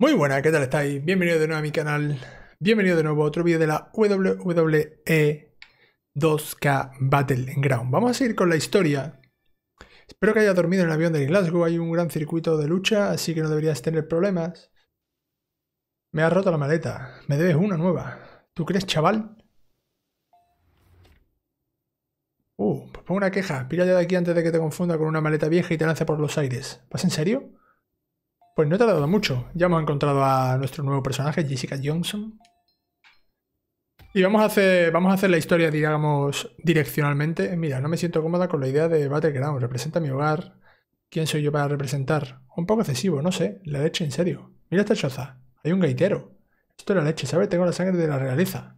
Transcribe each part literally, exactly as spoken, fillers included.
Muy buenas, ¿qué tal estáis? Bienvenidos de nuevo a mi canal. Bienvenidos de nuevo a otro vídeo de la W W E dos K Battlegrounds. Vamos a seguir con la historia. Espero que hayas dormido en el avión de Glasgow. Hay un gran circuito de lucha, así que no deberías tener problemas. Me has roto la maleta. Me debes una nueva. ¿Tú crees, chaval? Uh, pues pon una queja. Pira ya de aquí antes de que te confunda con una maleta vieja y te lance por los aires. ¿Vas en serio? Pues no te ha dado mucho. Ya hemos encontrado a nuestro nuevo personaje, Jessica Johnson. Y vamos a hacer, vamos a hacer la historia, digamos, direccionalmente. Mira, no me siento cómoda con la idea de Battleground. Representa mi hogar. ¿Quién soy yo para representar? Un poco excesivo, no sé. La leche, en serio. Mira esta choza. Hay un gaitero. Esto es la leche, ¿sabes? Tengo la sangre de la realeza.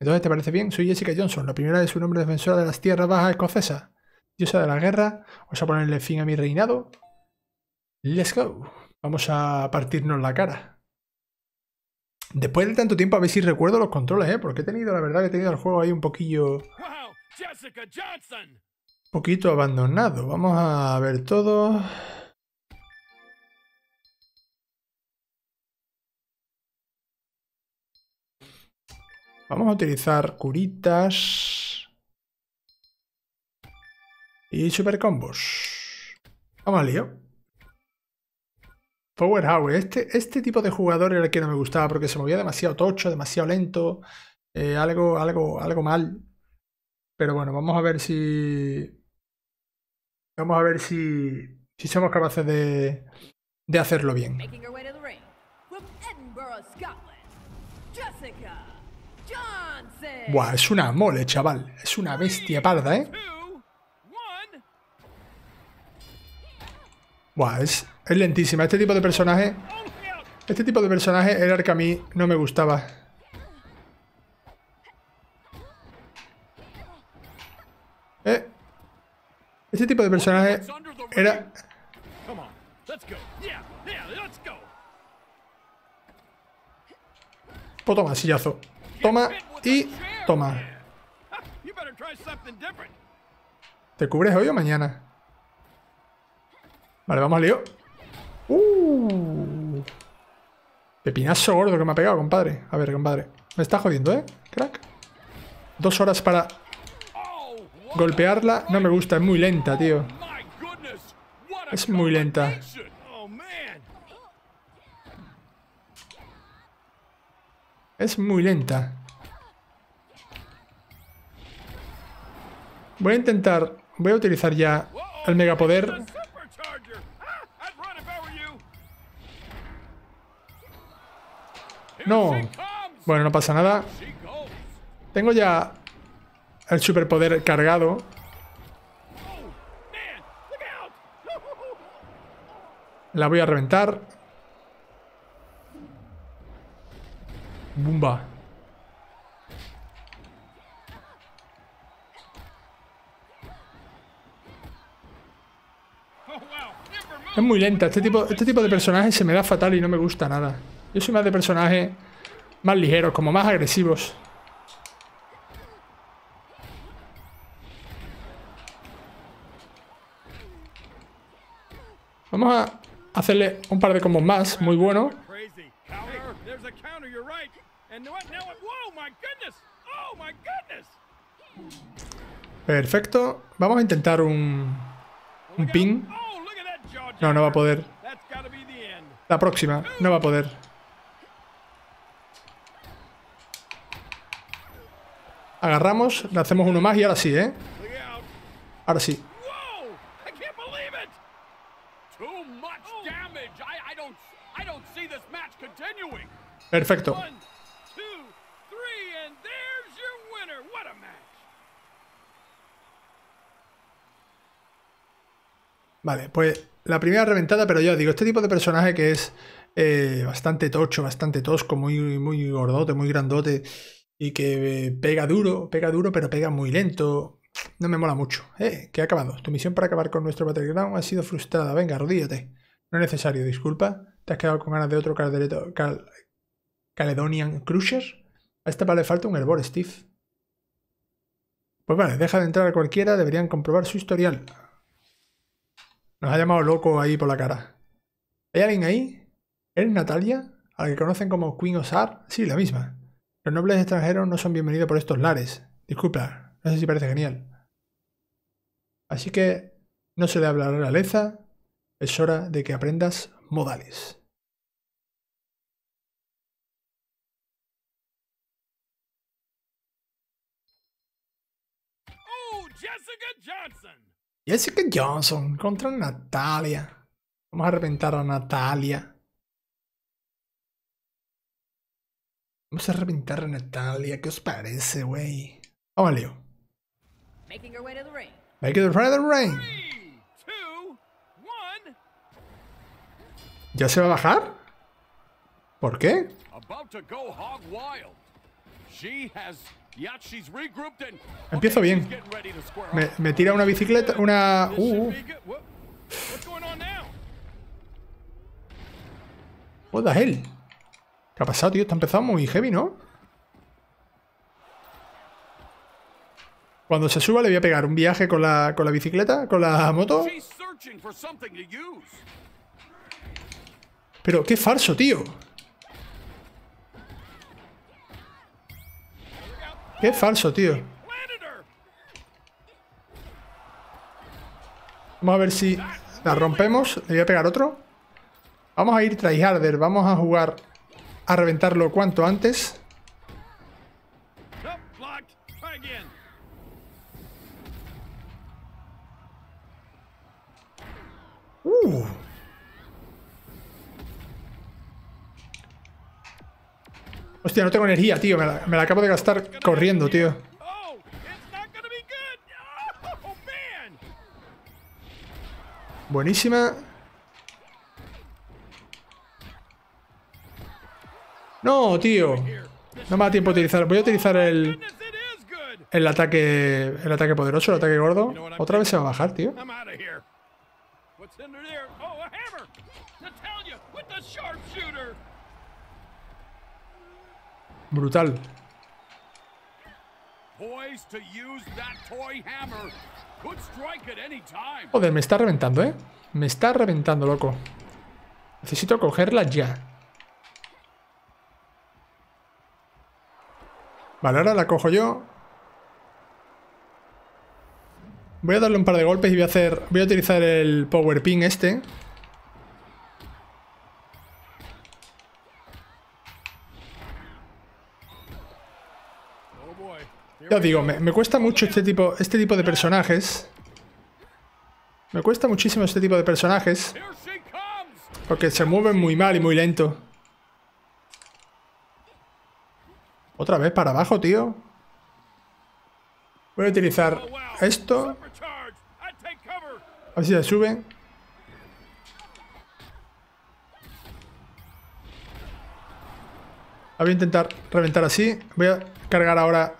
Entonces, ¿te parece bien? Soy Jessica Johnson, la primera de su nombre defensora de las tierras bajas escocesas. Diosa de la guerra. ¿Os a ponerle fin a mi reinado? Let's go. Vamos a partirnos la cara. Después de tanto tiempo, a ver si recuerdo los controles, ¿eh? Porque he tenido, la verdad, que he tenido el juego ahí un poquillo... Wow, Jessica Johnson. Un poquito abandonado. Vamos a ver todo. Vamos a utilizar curitas. Y super combos. Vamos al lío. Powerhouse, este, este tipo de jugador era el que no me gustaba porque se movía demasiado tocho, demasiado lento, eh, algo, algo, algo mal. Pero bueno, vamos a ver si. Vamos a ver si. si somos capaces de, de hacerlo bien. Buah, es una mole, chaval. Es una bestia parda, ¿eh? Buah, es. Es lentísima. Este tipo de personaje... Este tipo de personaje era el que a mí no me gustaba. ¿Eh? Este tipo de personaje era... Pues toma, sillazo. Toma y toma. ¿Te cubres hoy o mañana? Vale, vamos al lío. Uh, pepinazo gordo que me ha pegado, compadre. A ver, compadre. Me está jodiendo, ¿eh? Crack. Dos horas para golpearla. No me gusta, es muy lenta, tío. Es muy lenta. Es muy lenta. Voy a intentar... Voy a utilizar ya el megapoder... No, bueno, no pasa nada. Tengo ya el superpoder cargado. La voy a reventar. Bumba. Es muy lenta. Este tipo, este tipo de personaje se me da fatal y no me gusta nada. Yo soy más de personajes más ligeros, como más agresivos. Vamos a hacerle un par de combos más, muy bueno. Perfecto. Vamos a intentar un, un pin. No, no va a poder. La próxima, no va a poder. Agarramos, le hacemos uno más y ahora sí, ¿eh? Ahora sí. Perfecto. Vale, pues la primera reventada, pero ya os digo, este tipo de personaje que es eh, bastante tocho, bastante tosco, muy, muy gordote, muy grandote... Y que pega duro, pega duro, pero pega muy lento. No me mola mucho. Eh, que ha acabado. Tu misión para acabar con nuestro Battleground ha sido frustrada. Venga, arrodíllate. No es necesario, disculpa. ¿Te has quedado con ganas de otro caldereto, cal, Caledonian Crusher? A esta vale falta un hervor, Steve. Pues vale, deja de entrar a cualquiera. Deberían comprobar su historial. Nos ha llamado loco ahí por la cara. ¿Hay alguien ahí? ¿Eres Natalia? A la que conocen como Queen Osar. Sí, la misma. Los nobles extranjeros no son bienvenidos por estos lares. Disculpa, no sé si parece genial. Así que no se le habla a la realeza. Es hora de que aprendas modales. Oh, Jessica Johnson. Jessica Johnson contra Natalia. Vamos a reventar a Natalia. Vamos a reventar a Natalia. ¿Qué os parece, güey? Vamos al lío. Making her way to the ring. Make it right the rain. Three, two, one. ¿Ya se va a bajar? ¿Por qué? Empiezo bien. Me, me tira una bicicleta, una... Uh. What the hell? ¿Qué ha pasado, tío? Está empezando muy heavy, ¿no? Cuando se suba le voy a pegar un viaje con la, con la bicicleta, con la moto. Pero qué falso, tío. Qué falso, tío. Vamos a ver si la rompemos. Le voy a pegar otro. Vamos a ir tryharder. Vamos a jugar a reventarlo cuanto antes. Uh. Hostia, no tengo energía, tío. Me la, me la acabo de gastar corriendo, tío. Buenísima. No, tío. No me da tiempo a utilizar. Voy a utilizar el... El ataque... El ataque poderoso, el ataque gordo. Otra vez se va a bajar, tío. Brutal. Joder, me está reventando, ¿eh? Me está reventando, loco. Necesito cogerla ya. Vale, ahora la cojo yo. Voy a darle un par de golpes y voy a hacer... Voy a utilizar el power pin este. Ya os digo, me, me cuesta mucho este tipo, este tipo de personajes. Me cuesta muchísimo este tipo de personajes. Porque se mueven muy mal y muy lento. Otra vez para abajo, tío. Voy a utilizar esto. A ver si se sube. Voy a intentar reventar así. Voy a cargar ahora.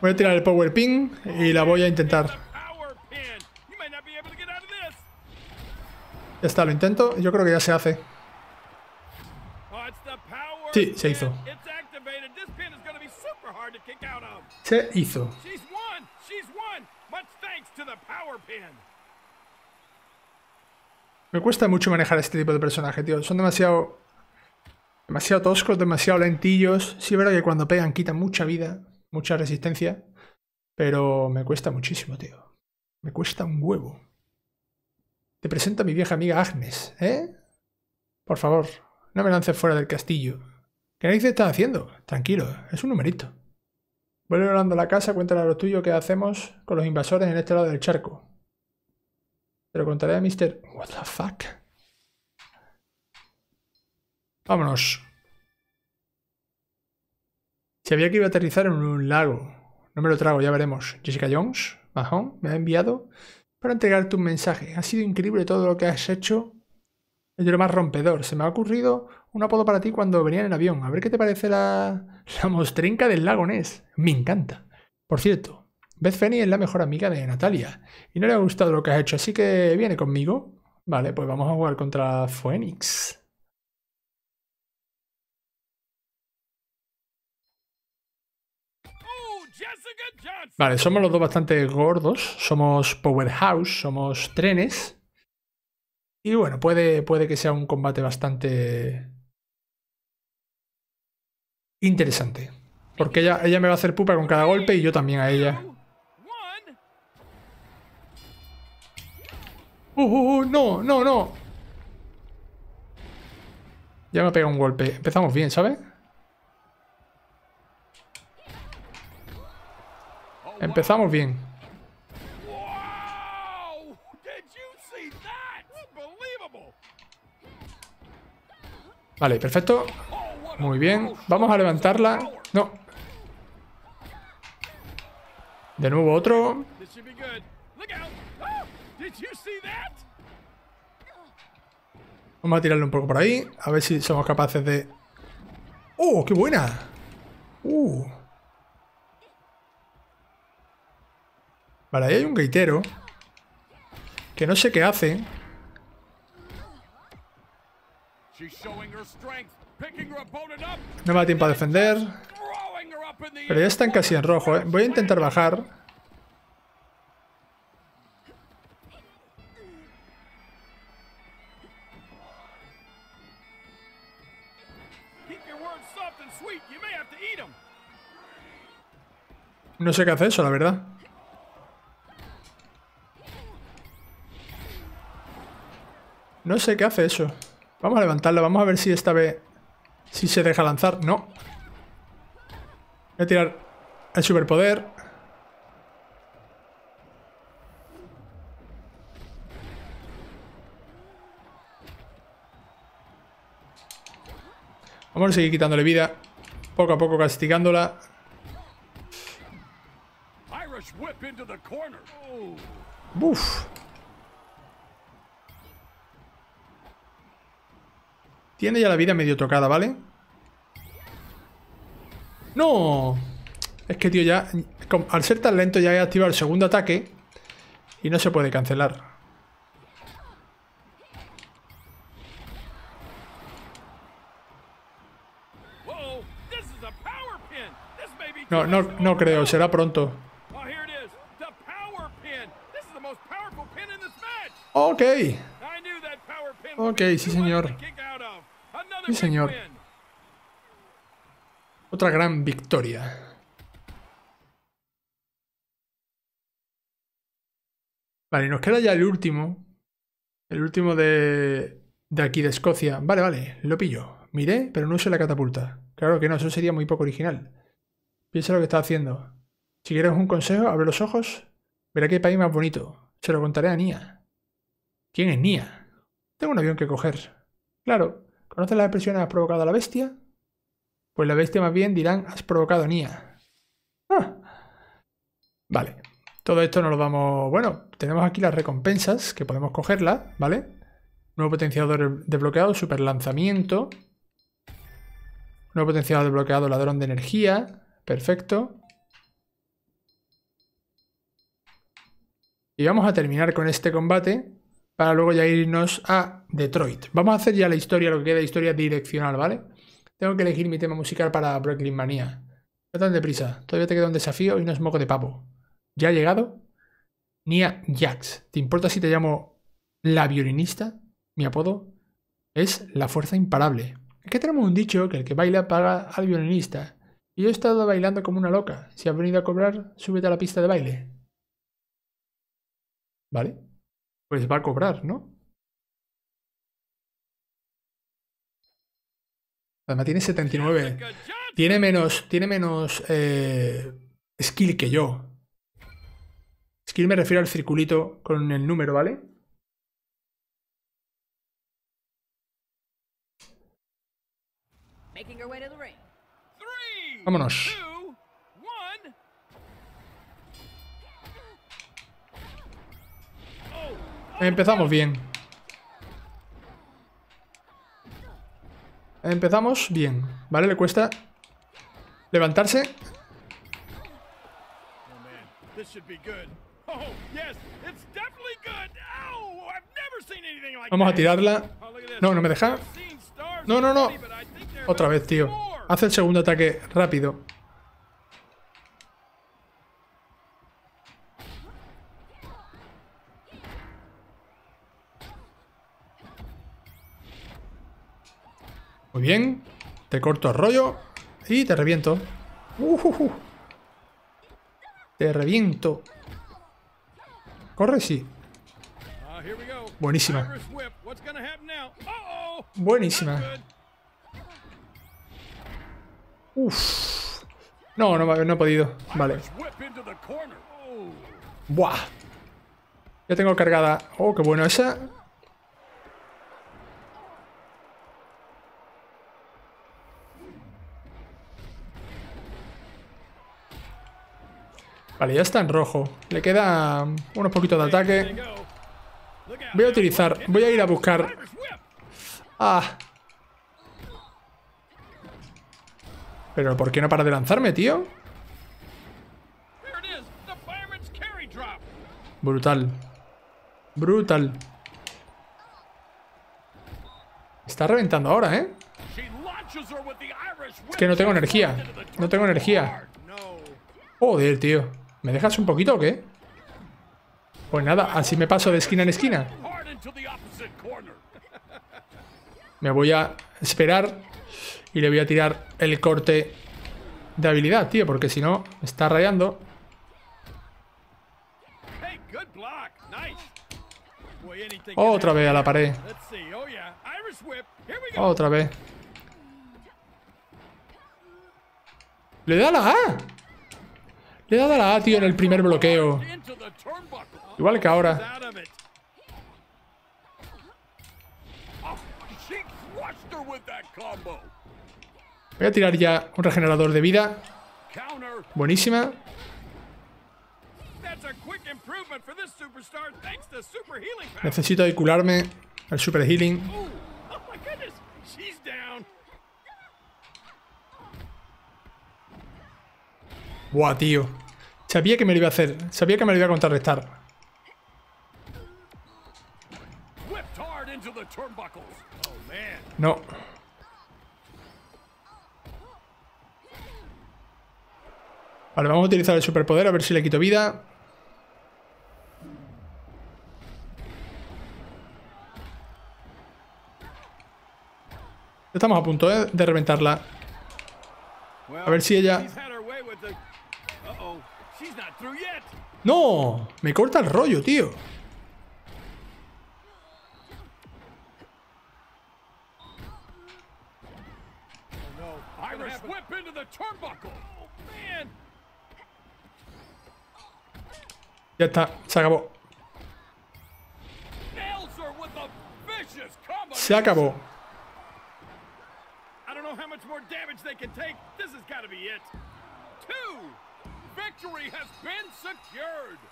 Voy a tirar el power pin y la voy a intentar. Ya está, lo intento. Yo creo que ya se hace. Sí, se hizo. Se hizo. Me cuesta mucho manejar este tipo de personaje, tío. Son demasiado... Demasiado toscos, demasiado lentillos. Sí, es verdad que cuando pegan quitan mucha vida. Mucha resistencia, pero me cuesta muchísimo, tío. Me cuesta un huevo. Te presento a mi vieja amiga Agnes, ¿eh? Por favor, no me lances fuera del castillo. ¿Qué narices estás haciendo? Tranquilo, es un numerito. Vuelve volando a la casa, cuéntale a los tuyos qué hacemos con los invasores en este lado del charco. Te lo contaré a mister What the fuck. Vámonos. Sabía que iba a aterrizar en un lago. No me lo trago, ya veremos. Jessica Jones, Mahon, me ha enviado para entregarte un mensaje. Ha sido increíble todo lo que has hecho. Es de lo más rompedor. Se me ha ocurrido un apodo para ti cuando venían en avión. A ver qué te parece la, la mostrenca del lago Ness. Me encanta. Por cierto, Beth Fenny es la mejor amiga de Natalia. Y no le ha gustado lo que has hecho, así que viene conmigo. Vale, pues vamos a jugar contra Phoenix. Vale, somos los dos bastante gordos. Somos powerhouse, somos trenes. Y bueno, puede, puede que sea un combate bastante interesante. Porque ella, ella me va a hacer pupa con cada golpe y yo también a ella. ¡Uh, uh, uh! ¡No, no, no! Ya me ha pegado un golpe. Empezamos bien, ¿sabes? Empezamos bien. Vale, perfecto. Muy bien. Vamos a levantarla. No. De nuevo otro. Vamos a tirarle un poco por ahí. A ver si somos capaces de... ¡Oh, qué buena! ¡Uh! Vale, ahí hay un gaitero que no sé qué hace. No me da tiempo a defender. Pero ya están casi en rojo, ¿eh? Voy a intentar bajar. No sé qué hace eso, la verdad. No sé qué hace eso. Vamos a levantarlo, vamos a ver si esta vez... Si se deja lanzar. No. Voy a tirar el superpoder. Vamos a seguir quitándole vida. Poco a poco castigándola. Uf. Tiene ya la vida medio tocada, ¿vale? ¡No! Es que, tío, ya... Al ser tan lento ya he activado el segundo ataque. Y no se puede cancelar. No, no, no creo. Será pronto. Ok. Ok, sí, señor. Sí, señor. Otra gran victoria. Vale, nos queda ya el último. El último de, de aquí, de Escocia. Vale, vale, lo pillo. Miré, pero no usé la catapulta. Claro que no, eso sería muy poco original. Piensa lo que está haciendo. Si quieres un consejo, abre los ojos. Verá qué país más bonito. Se lo contaré a Nia. ¿Quién es Nia? Tengo un avión que coger. Claro. ¿Conoces la expresión has provocado a la bestia? Pues la bestia más bien dirán has provocado a Nia. Ah. Vale. Todo esto nos lo vamos... Bueno, tenemos aquí las recompensas que podemos cogerlas, ¿vale? Nuevo potenciador desbloqueado, super lanzamiento. Nuevo potenciador desbloqueado, ladrón de energía. Perfecto. Y vamos a terminar con este combate para luego ya irnos a Detroit. Vamos a hacer ya la historia, lo que queda de historia direccional, ¿vale? Tengo que elegir mi tema musical para Brooklyn Mania. No tan deprisa, todavía te queda un desafío y no es moco de papo. ¿Ya ha llegado? Nia Jax. ¿Te importa si te llamo la violinista? Mi apodo es la fuerza imparable. Es que tenemos un dicho que el que baila paga al violinista. Y yo he estado bailando como una loca. Si has venido a cobrar, súbete a la pista de baile. ¿Vale? Pues va a cobrar, ¿no? Además tiene setenta y nueve. Tiene menos, tiene menos eh, skill que yo. Skill me refiero al circulito con el número, ¿vale? Vámonos. Empezamos bien. Empezamos bien. Vale, le cuesta levantarse. Vamos a tirarla. No, no me deja. No, no, no. Otra vez, tío. Hace el segundo ataque rápido. Muy bien. Te corto el rollo y te reviento. Uh, uh, uh. Te reviento. Corre, sí. Buenísima. Buenísima. Uff. No, no, no he podido. Vale. Buah. Ya tengo cargada. Oh, qué bueno esa. Vale, ya está en rojo. Le quedan unos poquitos de ataque. Voy a utilizar... Voy a ir a buscar... Ah. Pero ¿por qué no para de lanzarme, tío? Brutal. Brutal. Está reventando ahora, ¿eh? Es que no tengo energía. No tengo energía. Joder, tío. ¿Me dejas un poquito o qué? Pues nada, así me paso de esquina en esquina. Me voy a esperar y le voy a tirar el corte de habilidad, tío, porque si no, me está rayando. Otra vez a la pared. Otra vez. ¡Le da la A! Le he dado a la A, tío, en el primer bloqueo. Igual que ahora. Voy a tirar ya un regenerador de vida. Buenísima. Necesito ahí curarme. El super healing. Buah, tío. Sabía que me lo iba a hacer. Sabía que me lo iba a contrarrestar. No. Vale, vamos a utilizar el superpoder a ver si le quito vida. Estamos a punto de reventarla. A ver si ella... ¡No! Me corta el rollo, tío. Ya está, se acabó. Se acabó.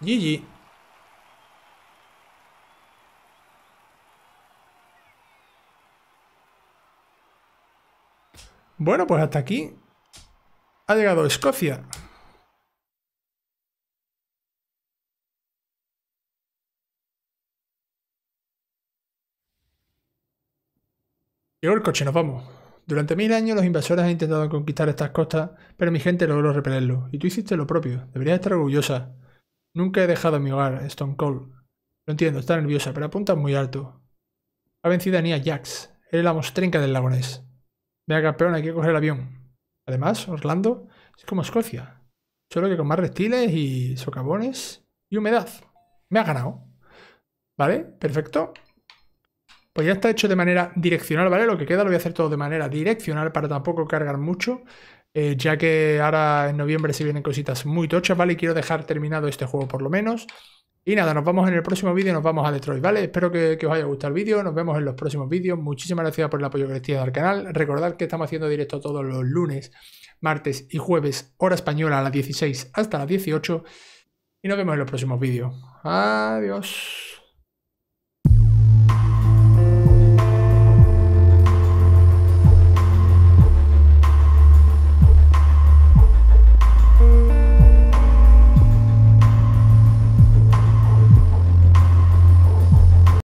G G. Bueno, pues hasta aquí ha llegado Escocia. Llegó el coche, nos vamos. Durante mil años los invasores han intentado conquistar estas costas, pero mi gente logró repelerlo. Y tú hiciste lo propio. Deberías estar orgullosa. Nunca he dejado mi hogar, Stone Cold. Lo entiendo, está nerviosa, pero apuntas muy alto. Ha vencido a Nia Jax. Eres la mostrenca del lagonés. Vea, campeón, hay que coger el avión. Además, Orlando es como Escocia. Solo que con más reptiles y socavones y humedad. Me ha ganado. ¿Vale? Perfecto. Pues ya está hecho de manera direccional, ¿vale? Lo que queda lo voy a hacer todo de manera direccional para tampoco cargar mucho, eh, ya que ahora en noviembre se vienen cositas muy tochas, ¿vale? Y quiero dejar terminado este juego por lo menos. Y nada, nos vamos en el próximo vídeo, nos vamos a Detroit, ¿vale? Espero que, que os haya gustado el vídeo, nos vemos en los próximos vídeos. Muchísimas gracias por el apoyo que les tiene al canal. Recordad que estamos haciendo directo todos los lunes, martes y jueves, hora española a las dieciséis hasta las dieciocho. Y nos vemos en los próximos vídeos. Adiós.